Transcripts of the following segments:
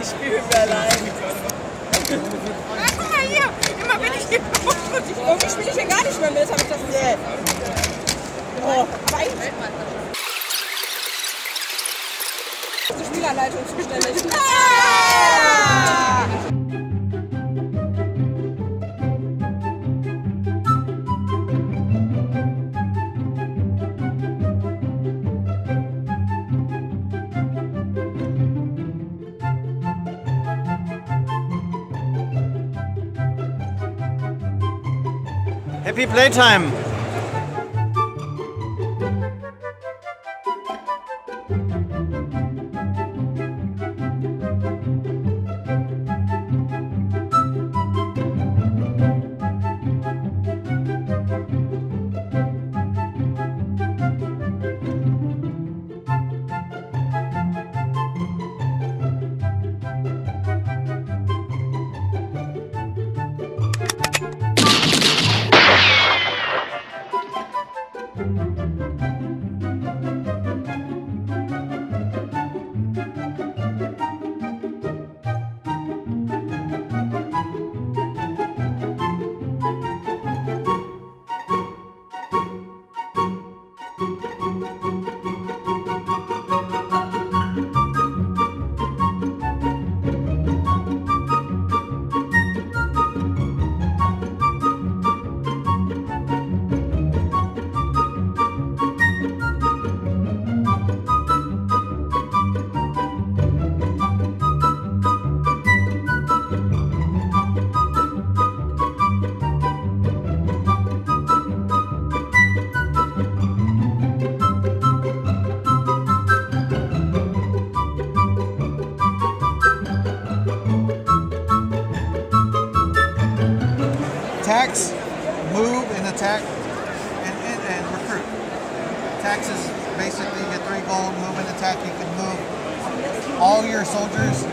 Ich spiele mir allein. Guck mal hier, immer wenn ich hier und ich irgendwie spiele ich hier gar nicht mehr mit, habe ich das gesehen. Oh, weit. Die Spielanleitung zuständig. Ah! Happy playtime! Tax, move, and attack, and recruit. Tax is basically the 3 gold, move and attack. You can move all your soldiers.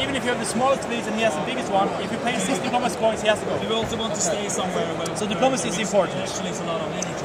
Even if you have the smallest leads and he has the biggest one, if you pay 6 diplomacy points, he has to go. You also want to stay somewhere. Well, so diplomacy is important. It actually is a lot of energy.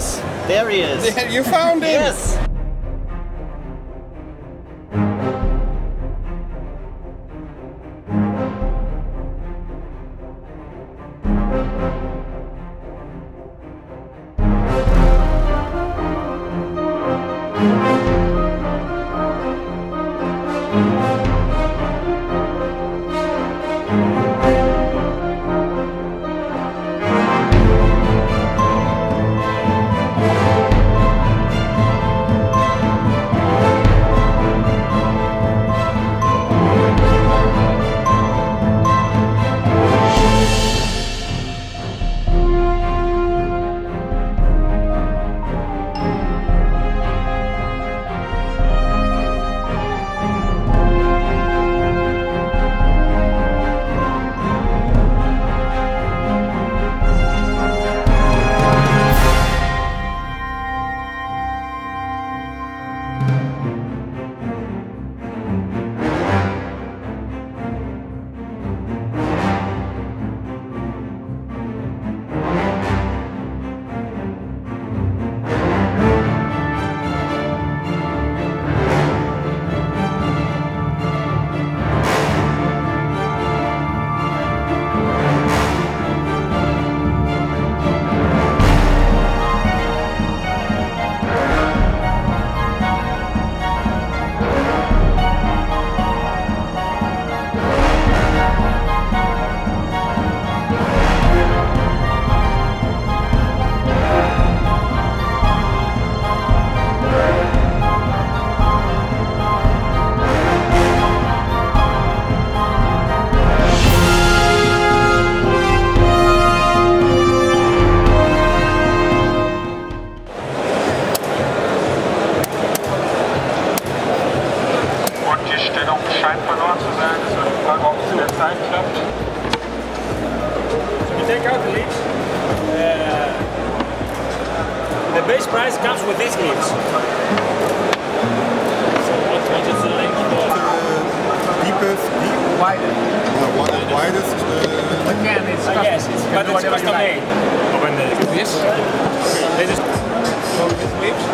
is. There he is. You found him. Yes. The base price comes with these leads. So what is the length for? Deepest, widest. One of the widest. Again, it's custom made. Open this. This is so with lips.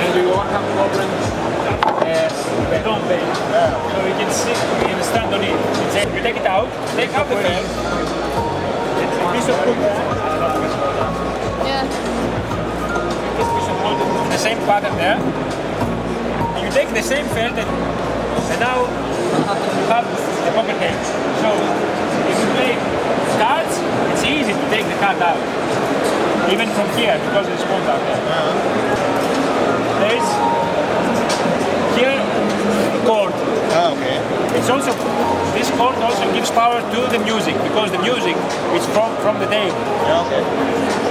And you all have to open the front page. So you can see and stand on it. You take it out, take out the film. It's a piece of paper. The same pattern there. You take the same felt and now you have the pocket cage. So if you play cards, it's easy to take the card out. Even from here, because it's cold out there. There is here cord. Oh, okay. It's also this cord also gives power to the music because the music is from the table. Yeah, okay.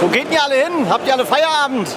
Wo geht ihr alle hin? Habt ihr alle Feierabend?